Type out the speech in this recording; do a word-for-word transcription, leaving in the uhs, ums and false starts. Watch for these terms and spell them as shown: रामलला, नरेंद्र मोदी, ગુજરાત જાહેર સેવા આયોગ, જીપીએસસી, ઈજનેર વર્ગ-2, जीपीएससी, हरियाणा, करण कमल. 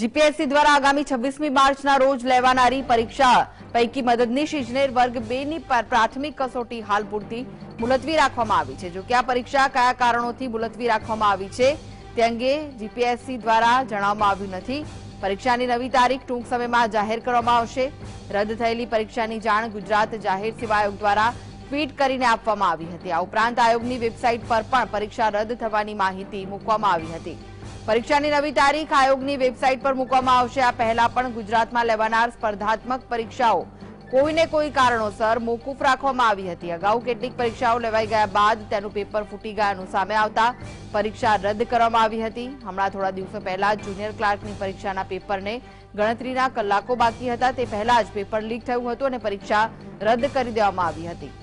जीपीएससी द्वारा आगामी छब्बीसमी मार्चના રોજ લેવાનારી પરીક્ષા પૈકી મદદનીશ ઇજનેર વર્ગ બે ની પ્રાથમિક કસોટી હાલ પૂરતી મુલતવી રાખવામાં આવી છે। જો કે આ પરીક્ષા કયા કારણોથી મુલતવી રાખવામાં આવી છે તે અંગે જીપીએસસી દ્વારા જણાવવામાં આવ્યું નથી। પરીક્ષાની નવી તારીખ ટૂંક સમયમાં જાહેર કરવામાં આવશે। રદ થયેલી પરીક્ષાની જાણ ગુજરાત જાહેર સેવા આયોગ દ્વારા ટ્વીટ કરીને આપવામાં આવી હતી। આ ઉપરાંત આયોગની વેબસાઇટ પર પણ પરીક્ષા રદ થવાની માહિતી મૂકવામાં આવી હતી। परीक्षानी नवी तारीख आयोगनी वेबसाइट पर मूकवामां आवशे। आ पहेला पण गुजरातमां लेवानार स्पर्धात्मक परीक्षाओं कोई ने कोई कारणोसर मोकूफ राखवामां आवी हती। अगाऊ केटलीक परीक्षाओं लेवाई गया बाद तेनुं पेपर फूटी गयानुं सामे आवता परीक्षा रद्द करवामां आवी हती। हमणां थोड़ा दिवसों पहेला जुनियर क्लार्कनी परीक्षाना पेपरने गणतरीना कलाको बाकी हता ते पहेला ज पेपर लीक थयुं हतुं अने परीक्षा रद्द करी देवामां आवी हती।